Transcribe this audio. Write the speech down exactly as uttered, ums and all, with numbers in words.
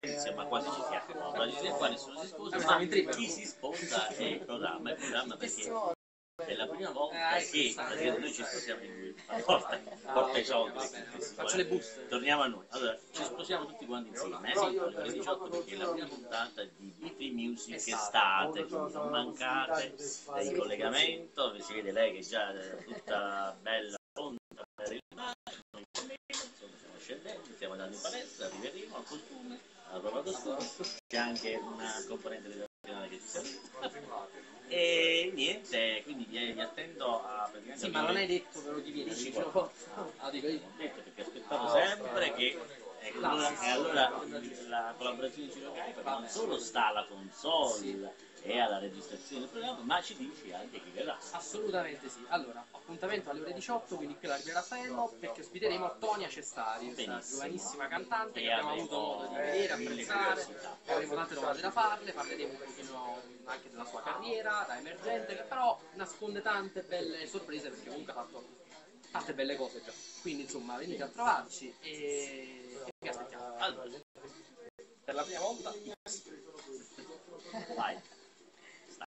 Dice, ma quasi ci siamo, ma ci siamo qua, nessuno si sposa, ma chi si sposa è il programma, è il programma perché è la prima volta che noi ci sposiamo in gruppo, porta, porta i soldi, faccio le buste, torniamo a noi, allora ci sposiamo tutti quanti insieme, eh sì, alle diciotto perché la prima puntata di Be Free Music Estate, che mi sono mancate, il collegamento, si vede lei che è già tutta bella pronta per il mare, noi stiamo scendendo, stiamo andando in palestra, arriveremo al costume, ha provato scorso, c'è anche una componente relazionale che ci serve e niente, quindi vi, vi attendo a praticamente... Sì, ma non hai detto che lo dividi, ce lo posso? Ah, dico io. Non ho detto, perché aspettavo sempre che... E allora, e allora la collaborazione di Cirocai non solo sta alla console sì. e alla registrazione del programma, ma ci dici anche chi verrà. Assolutamente sì. Allora, appuntamento alle ore diciotto, quindi qui l'arrivo Raffaello, perché ospiteremo Antonia Cestari, una giovanissima cantante e che abbiamo avuto modo di vedere, apprezzare, avremo tante domande da farle, parleremo un pochino anche della sua carriera, da emergente, che però nasconde tante belle sorprese perché comunque ha fatto tante belle cose già. Quindi insomma venite a trovarci e vi aspettiamo. Allora, per la prima volta. Vai.